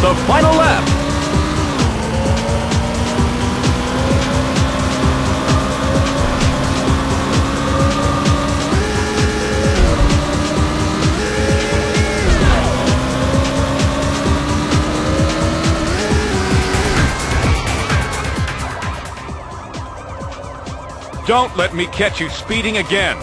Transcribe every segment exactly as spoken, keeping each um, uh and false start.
The final lap. Don't let me catch you speeding again.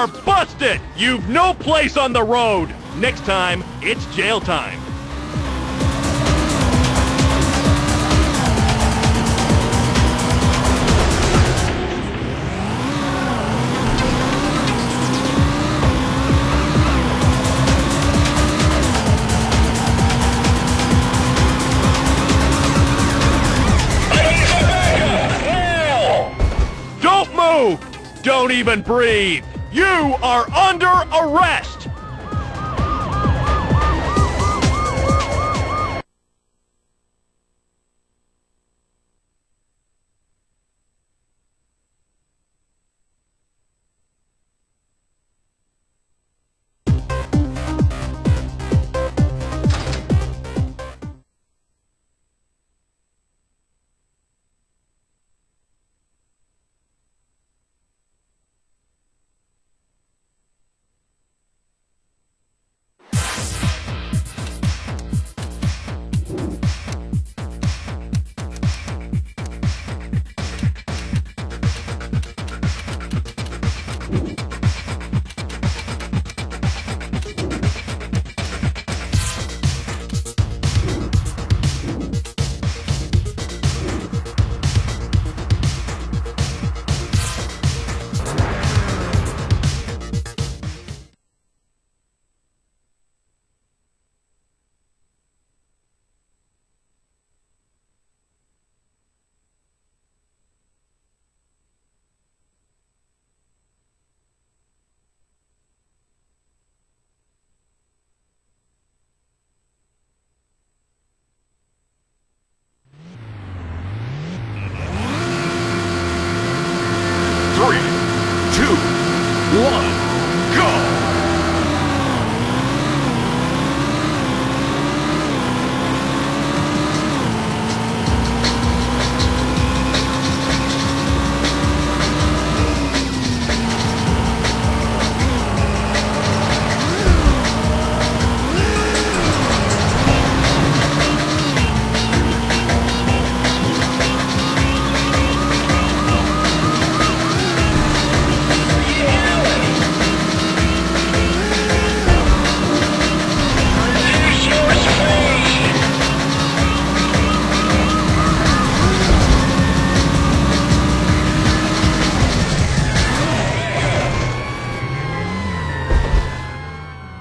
are busted! You've no place on the road! Next time, it's jail time. Don't even breathe! You are under arrest!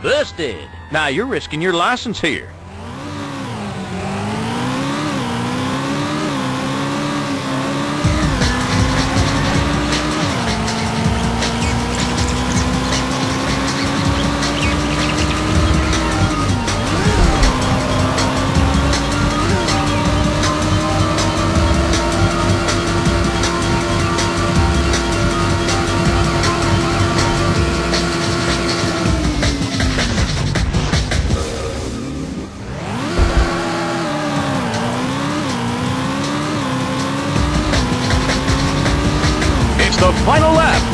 Busted. Now you're risking your license here. The final lap.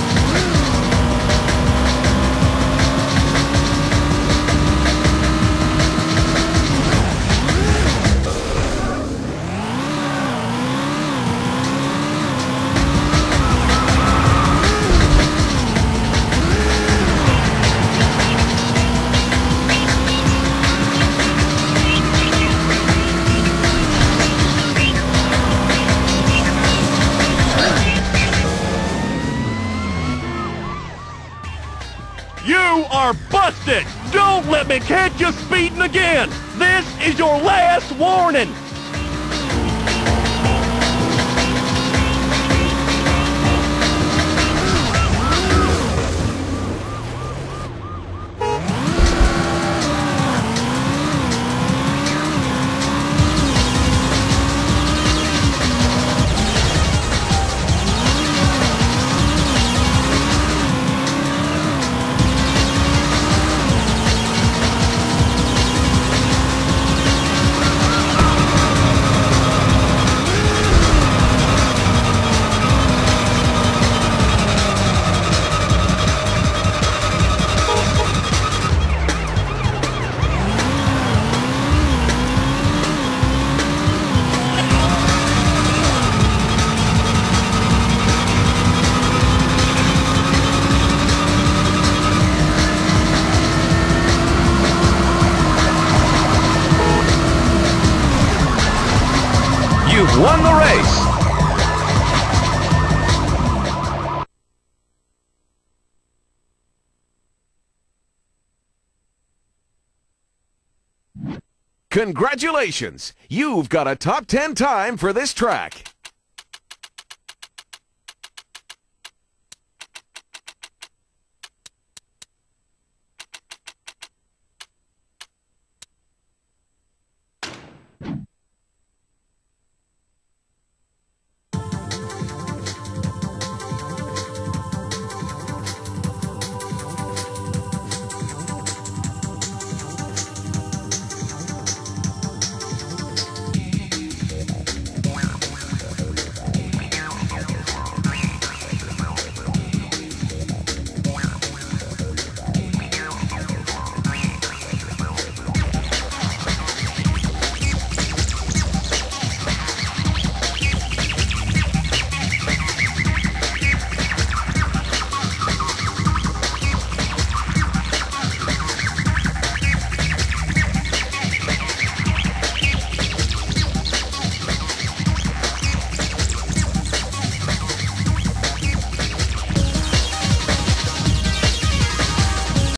You are busted! Don't let me catch you speeding again! This is your last warning! won the race. Congratulations! You've got a top ten time for this track.